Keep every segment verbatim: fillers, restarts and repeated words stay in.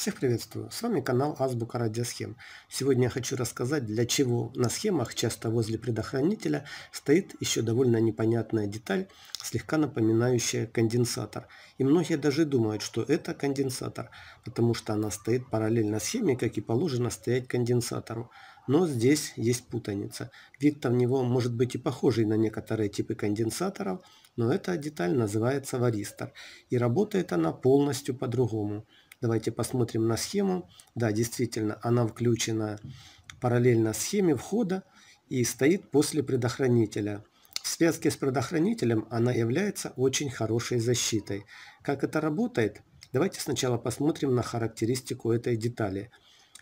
Всех приветствую! С вами канал Азбука Радиосхем. Сегодня я хочу рассказать, для чего на схемах часто возле предохранителя стоит еще довольно непонятная деталь, слегка напоминающая конденсатор. И многие даже думают, что это конденсатор, потому что она стоит параллельно схеме, как и положено стоять конденсатору. Но здесь есть путаница. Вид-то в него может быть и похожий на некоторые типы конденсаторов, но эта деталь называется варистор. И работает она полностью по-другому. Давайте посмотрим на схему. Да, действительно, она включена параллельно схеме входа и стоит после предохранителя. В связке с предохранителем она является очень хорошей защитой. Как это работает? Давайте сначала посмотрим на характеристику этой детали.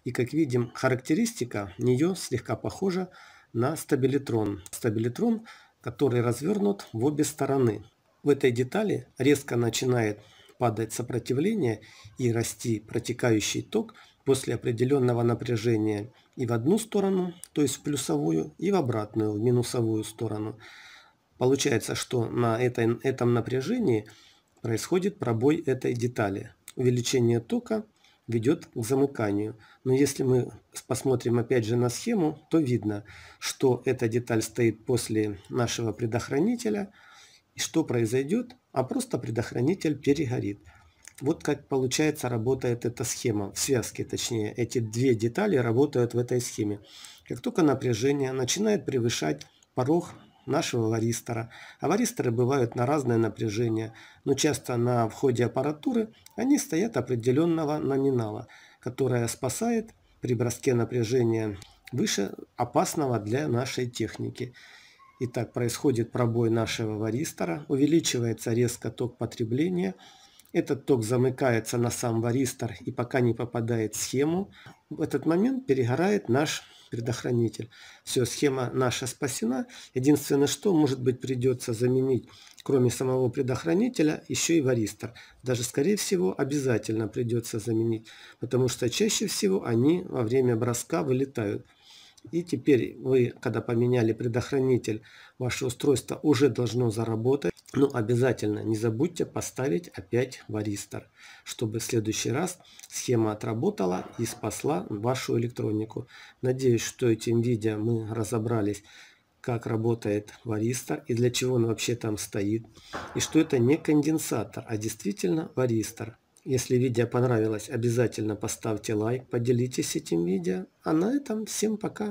И как видим, характеристика нее слегка похожа на стабилитрон. Стабилитрон, который развернут в обе стороны. В этой детали резко начинает падает сопротивление и расти протекающий ток после определенного напряжения и в одну сторону, то есть в плюсовую, и в обратную, в минусовую сторону. Получается, что на этой, этом напряжении происходит пробой этой детали. Увеличение тока ведет к замыканию. Но если мы посмотрим опять же на схему, то видно, что эта деталь стоит после нашего предохранителя. И что произойдет? А просто предохранитель перегорит. Вот как получается работает эта схема, в связке точнее. Эти две детали работают в этой схеме. Как только напряжение начинает превышать порог нашего варистора. А варисторы бывают на разное напряжение, но часто на входе аппаратуры они стоят определенного номинала, которая спасает при броске напряжения выше опасного для нашей техники. Итак, происходит пробой нашего варистора, увеличивается резко ток потребления. Этот ток замыкается на сам варистор и пока не попадает в схему. В этот момент перегорает наш предохранитель. Все, схема наша спасена. Единственное, что, может быть, придется заменить, кроме самого предохранителя, еще и варистор. Даже, скорее всего, обязательно придется заменить, потому что чаще всего они во время броска вылетают. И теперь вы, когда поменяли предохранитель, ваше устройство уже должно заработать. Но обязательно не забудьте поставить опять варистор, чтобы в следующий раз схема отработала и спасла вашу электронику. Надеюсь, что этим видео мы разобрались, как работает варистор и для чего он вообще там стоит. И что это не конденсатор, а действительно варистор. Если видео понравилось, обязательно поставьте лайк, поделитесь этим видео. А на этом всем пока!